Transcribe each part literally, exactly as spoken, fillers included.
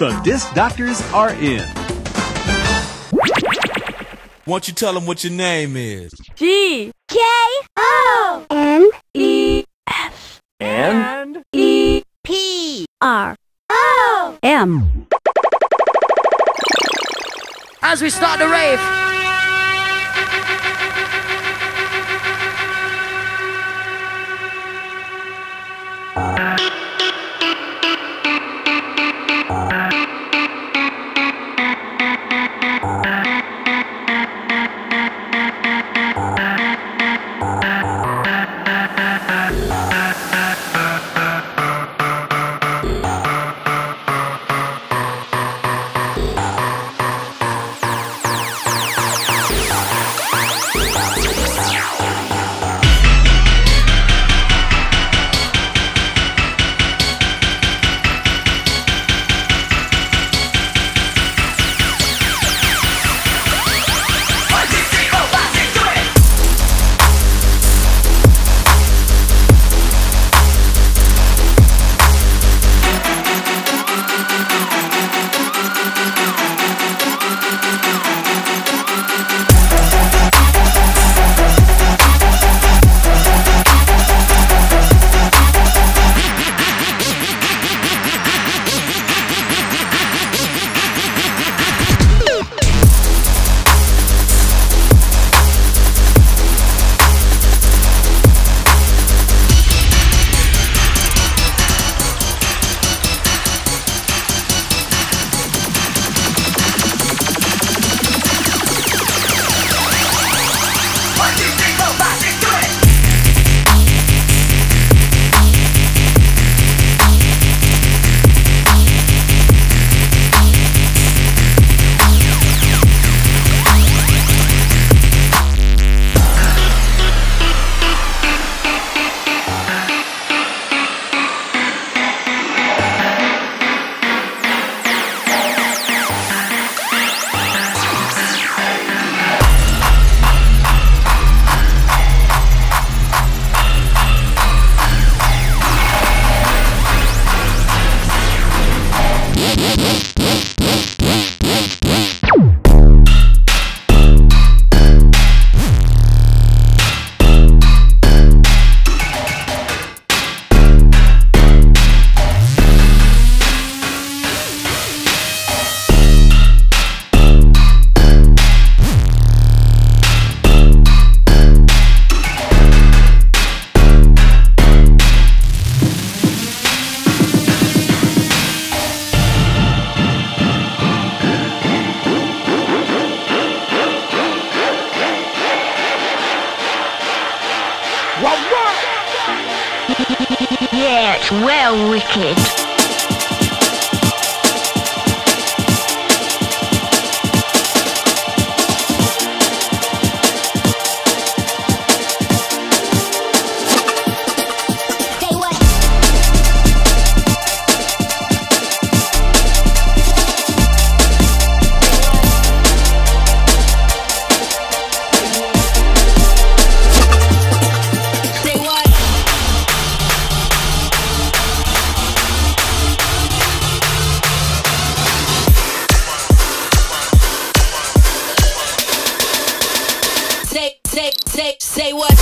The Disk Doctors are in. Why don't you tell them what your name is? G. K. O. N. E. S. And. E. P. R. O. M. As we start the rave. Yeah, it's well wicked. Say, say, say, say what?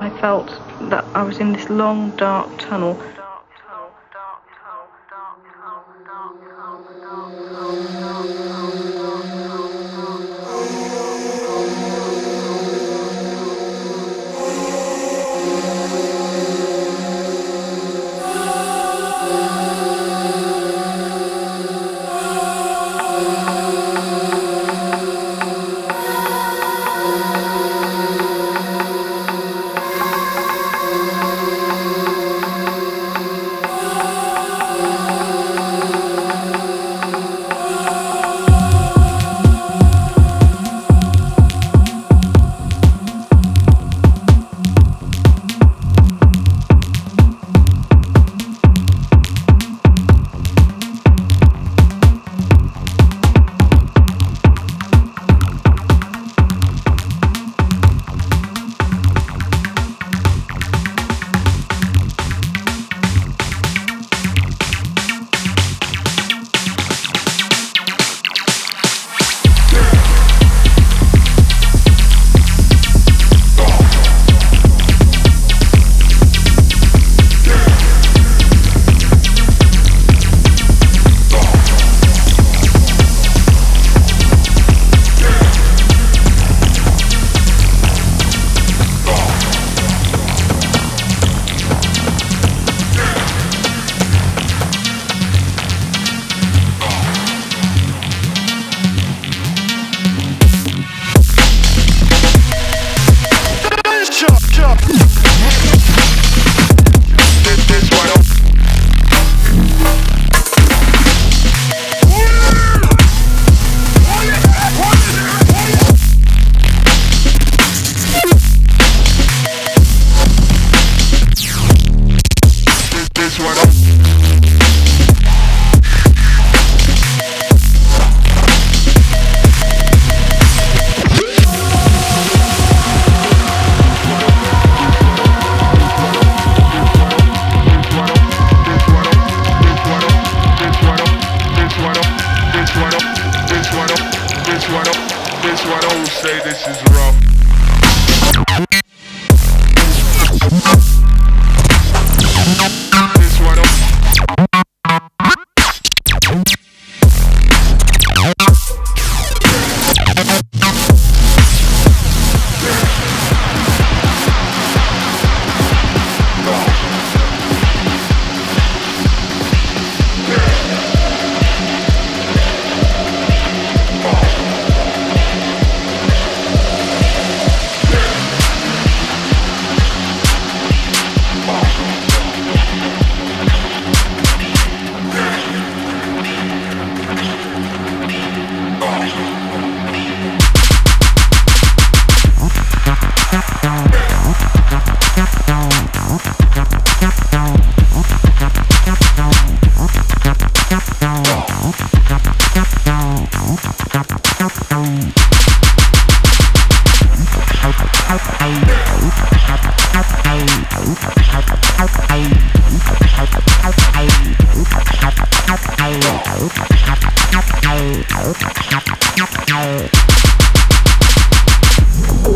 I felt that I was in this long, dark tunnel. Dark tunnel, dark tunnel.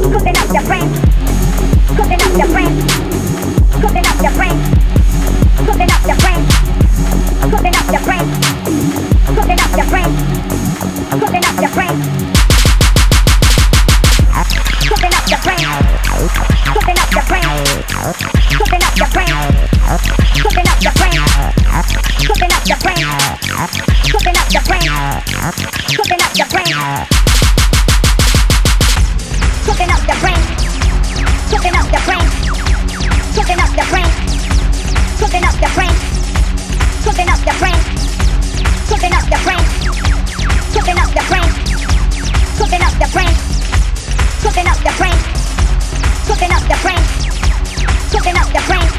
Cooking up the brain, cooking up the brain,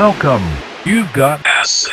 Welcome. You've got acid.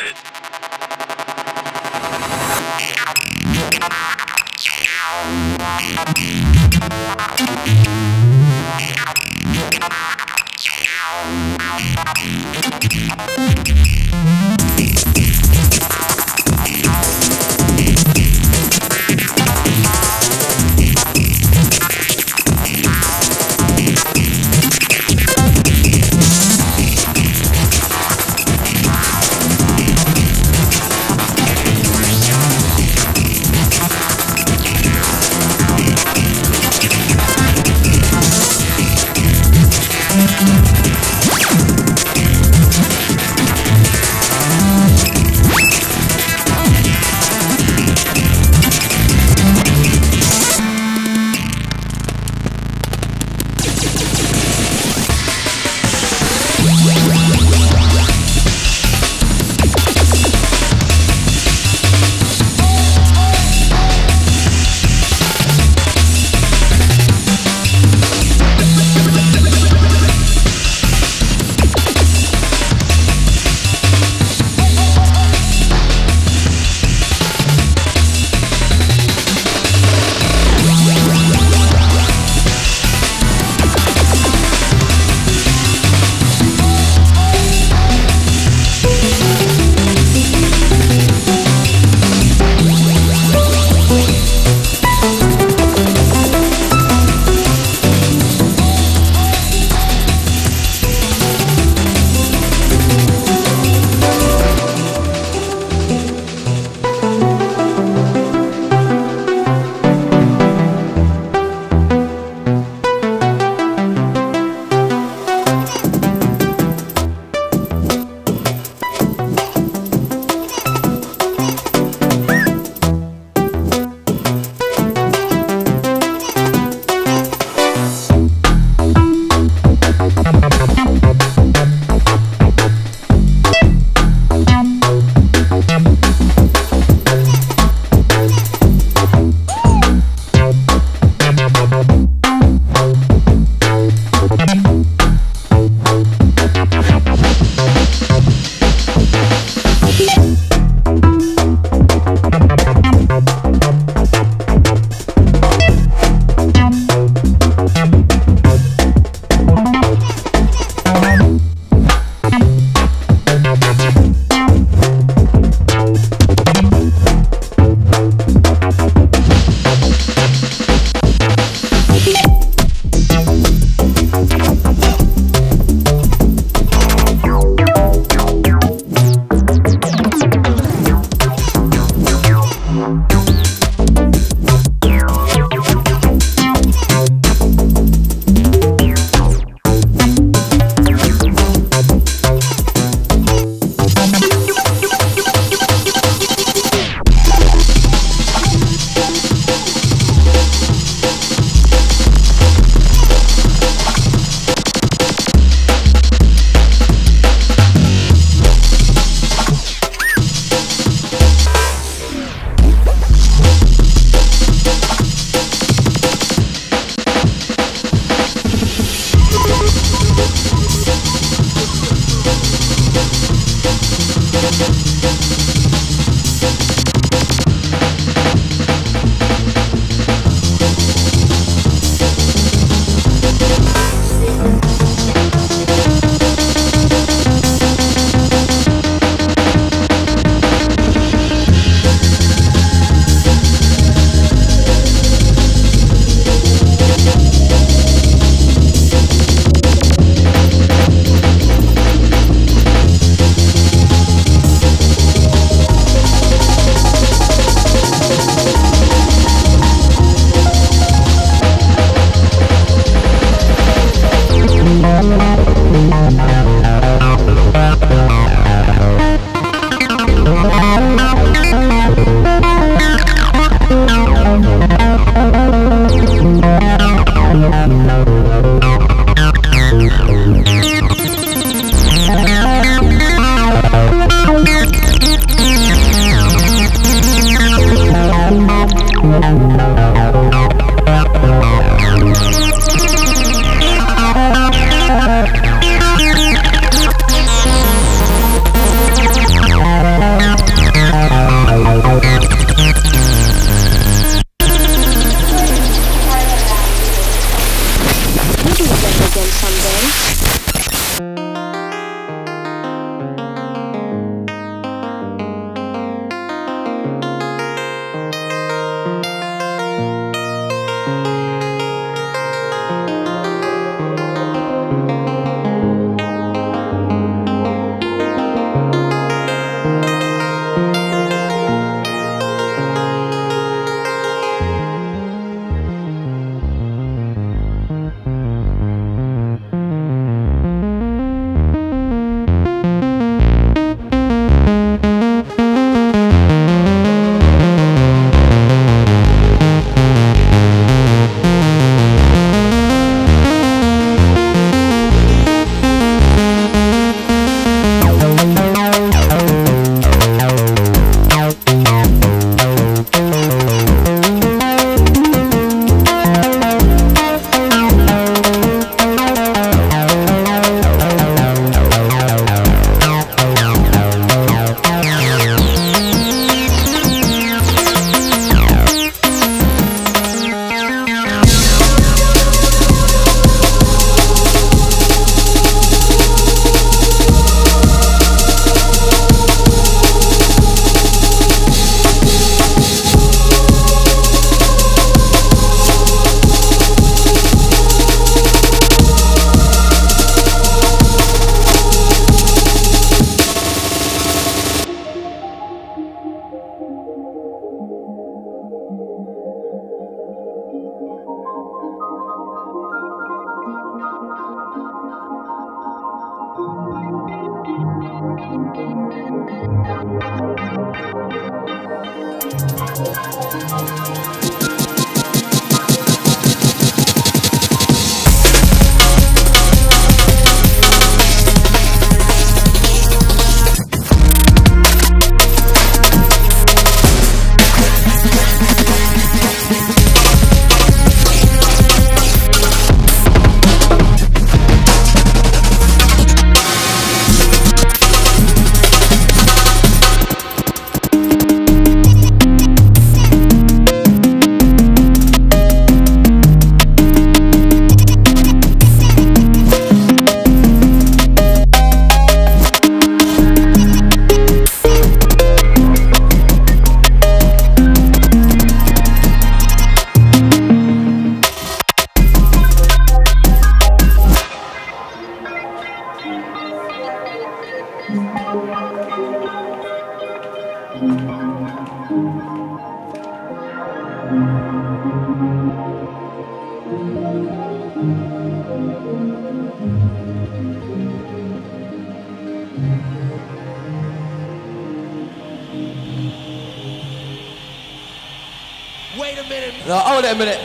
Wait a minute. No, hold that minute.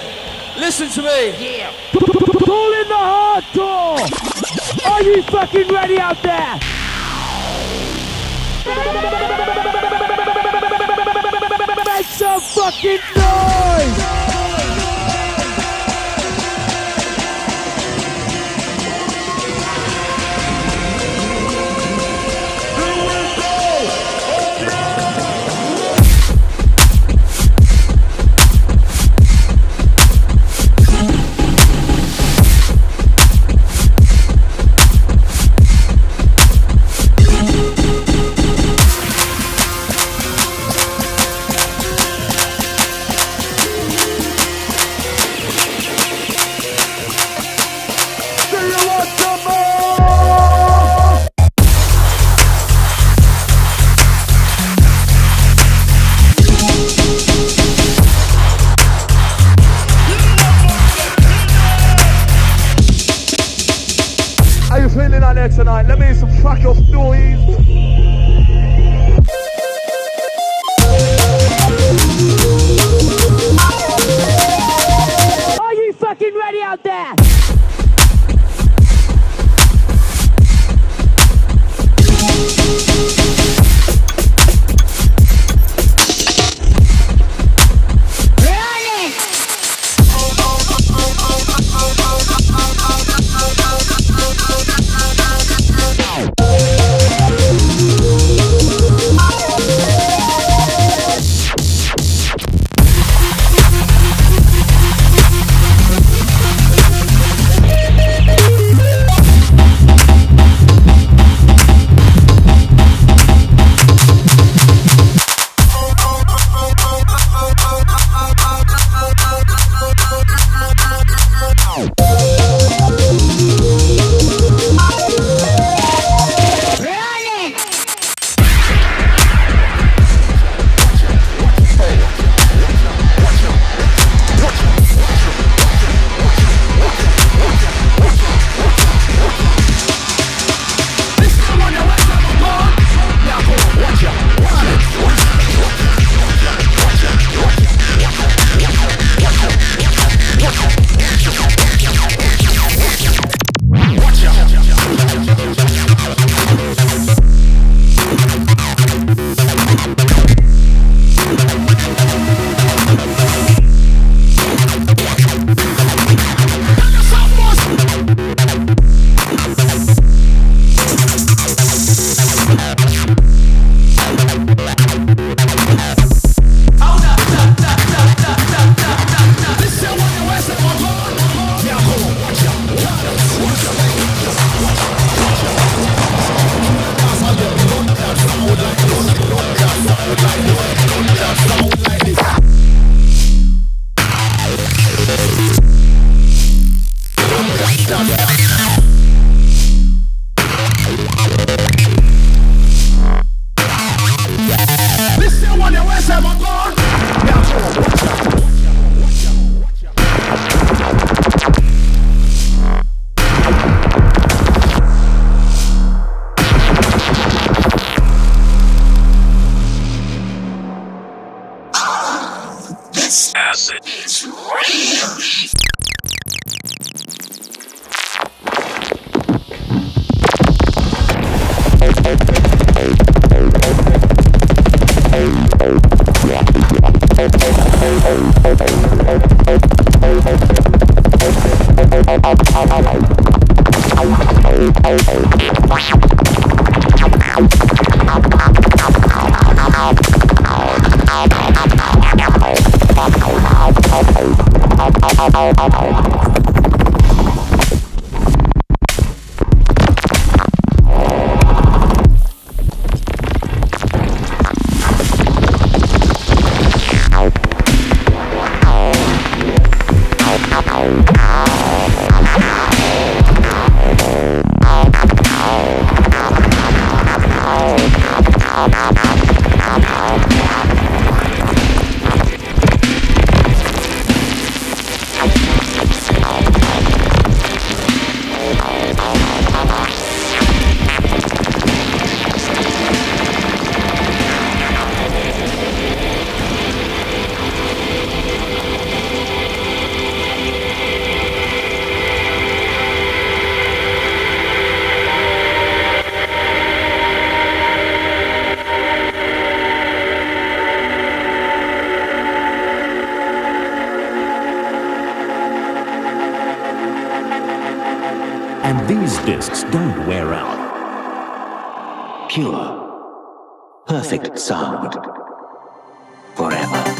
Listen to me. Yeah. Pull in the hardcore. Are you fucking ready out there? Make some fucking noise. Tonight, let me hear some fuck off noise. And these discs don't wear out. Pure, perfect sound. Forever. Hey.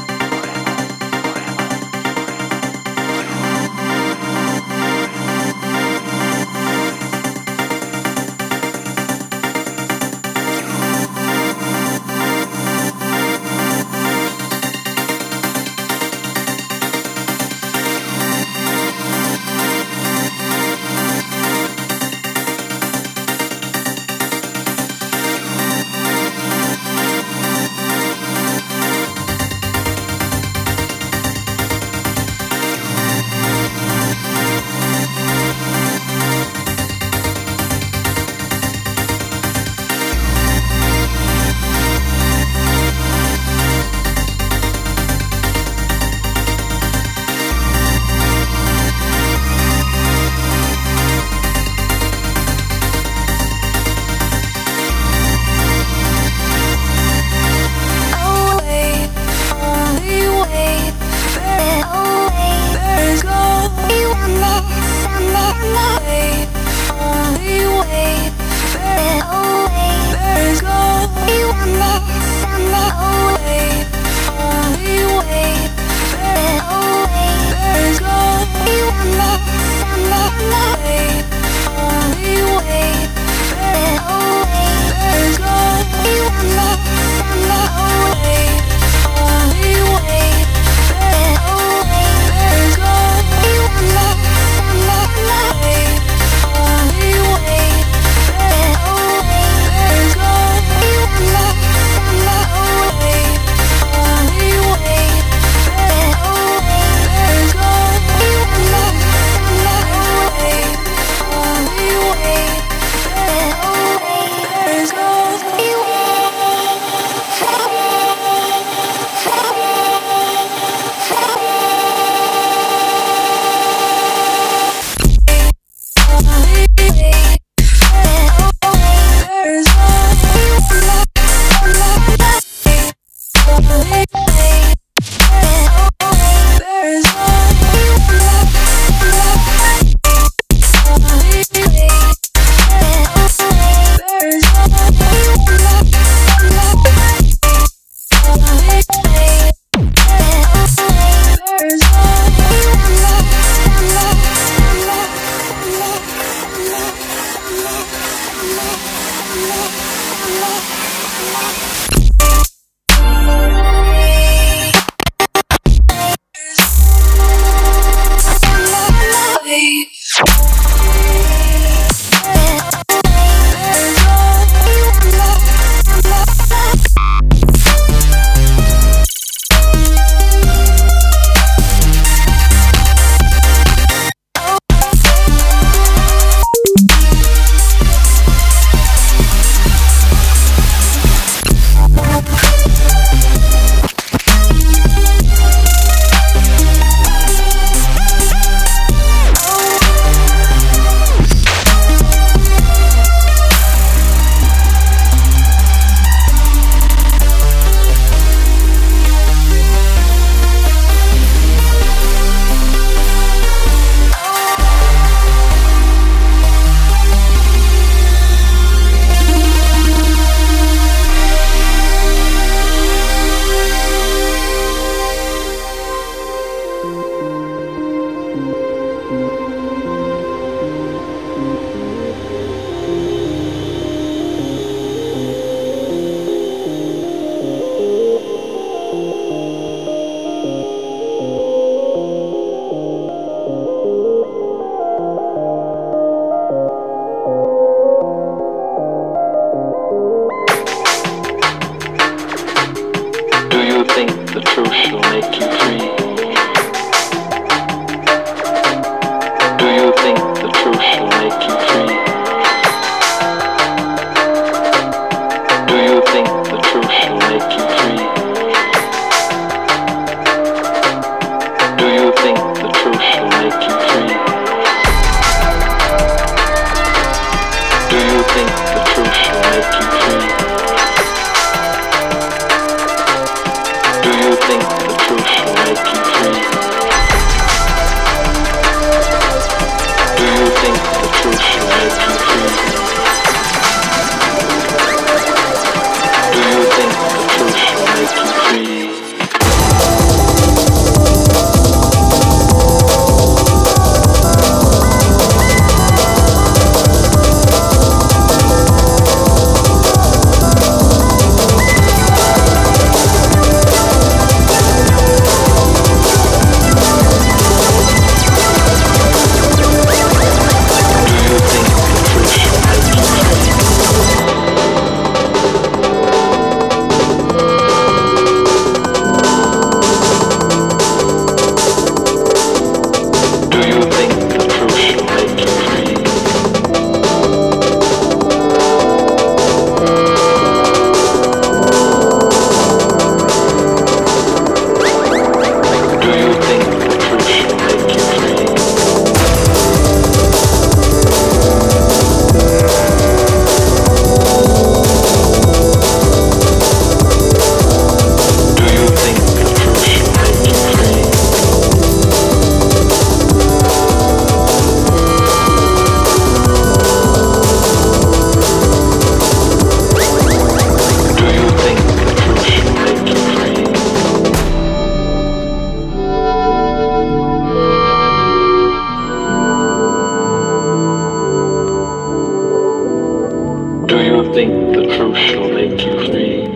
think the truth shall make you free.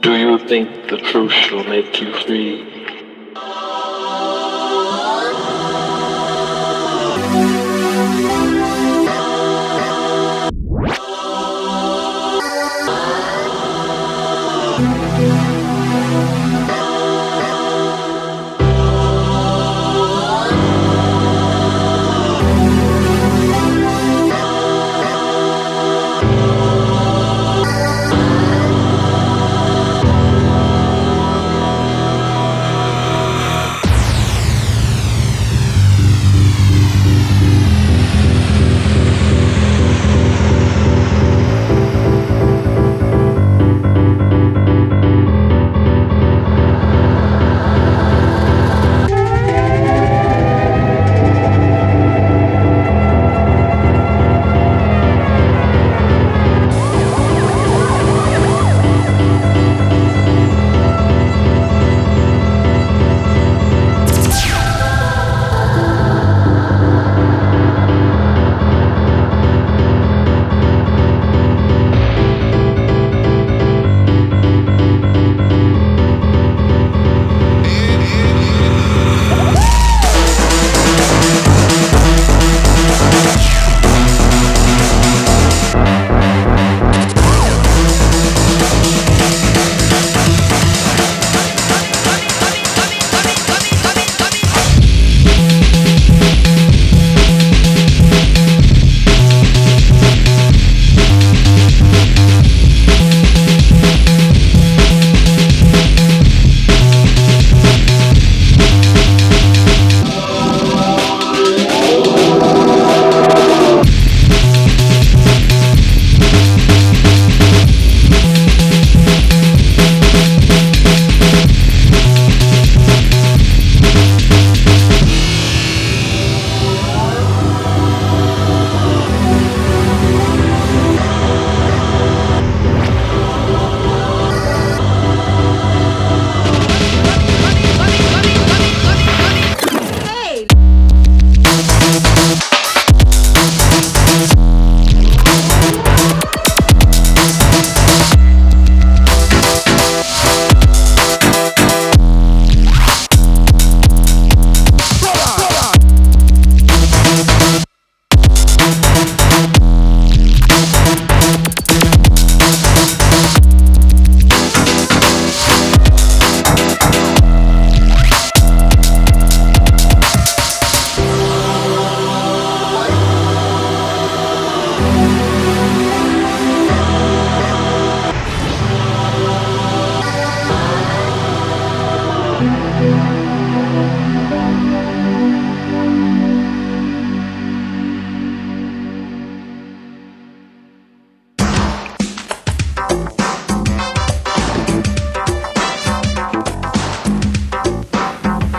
Do you think the truth shall make you free?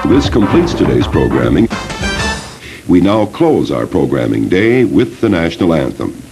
This completes today's programming. We now close our programming day with the national anthem.